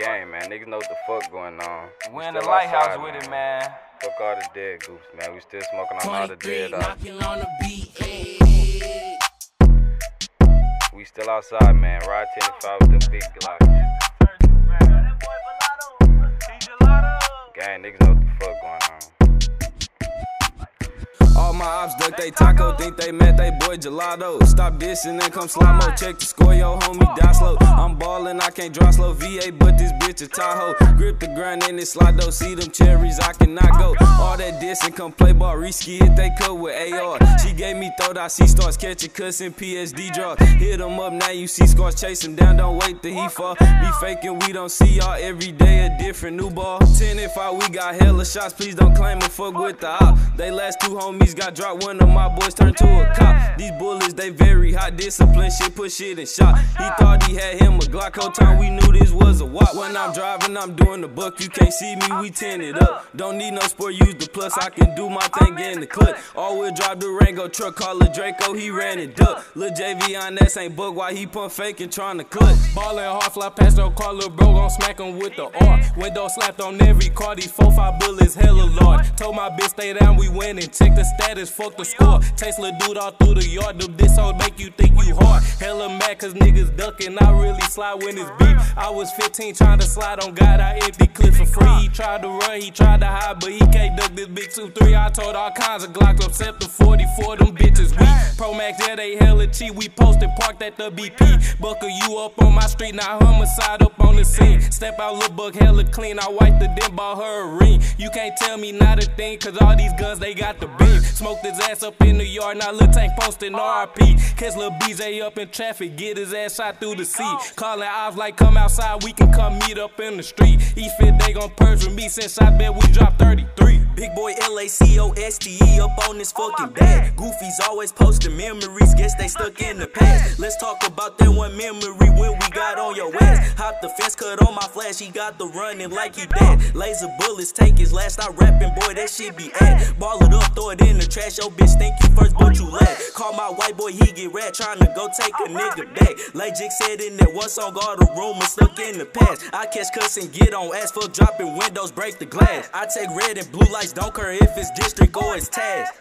game, man. Niggas know what the fuck going on. We in the lighthouse outside, with it, man. Fuck all the dead goops, man. We still smoking on all the dead ops. We still outside, man. Ride 10-5 with them big Glocks. Gang, niggas know what the fuck going on. All my ops duck they taco, think they met they boy gelato. Stop dissing and come slow mo, check the score, yo homie die slow. I'm ballin', I can't draw slow, VA but this bitch a Tahoe. Grip the grind and it slide though, see them cherries, I cannot go. All that dissing, come play ball, risky hit they cut with AR. She gave me throw dot, she starts catching cuss and PSD draw. Hit them up, now you see scars, chase him down, don't wait till he fall. Be faking, we don't see y'all, every day a different new ball. 10-5, we got hella shots, please don't claim and fuck with the op. They last two homies got dropped, one of my boys turned to a cop. These bullets, they very hot, discipline shit, put shit in shot. He thought he had him a Glock, whole time we knew this was a wop. When I'm driving, I'm doing the buck, you can't see me, we tin it up. Don't need no sport, use the plus, I can do my thing in the clip. All-wheel drive Durango truck, call it Draco, he ran it up. Lil' JV on that ain't bug, why he pump faking, trying to clutch. Ballin' hard, fly past no car, lil' bro gon' smack him with the R. Window slapped on every car, these 4-5 bullets hella large. Told my bitch stay down, we winning, check the status, fuck the score. Chase little dude all through the yard. Them this hoes make you think you hard. Hella mad cause niggas ducking. I really slide when it's beef. I was 15 trying to slide on God. I empty clips for free. He tried to run, he tried to hide, but he can't duck this big 2-3. I told all kinds of Glocks except the 44. Them bitches weak. Pro Max, yeah, they hella cheap. We posted, parked at the BP. Buckle you up on my street. Now homicide up on the scene. Step out, little buck, hella clean. I wiped the dim, bought her a ring. You can't tell me not a thing cause all these guns, they got the beef. Smoked his ass up in the yard, now Lil Tank posting RIP. Catch Lil BJ up in traffic, get his ass shot through the seat. Calling ops like come outside, we can come meet up in the street. E-Fit, they gon' purge with me since I bet we dropped 33. Big boy LACOSTE up on this fucking bag. Goofies always posting memories, guess they stuck in the past. Let's talk about that one memory when we got on your ass. Hop the fence, cut on my flash, he got the running like he dead. Laser bullets, take his last, I rapping, boy, that shit be at. Ball it up, throw it in the trash, yo bitch think you first, but you last. Call my white boy, he get rat, tryna go take a nigga back. Lil Jig said in that one song, all the rumors stuck in the past. I catch cuss and get on ass, for dropping windows, break the glass. I take red and blue lights, don't care if it's district or it's task.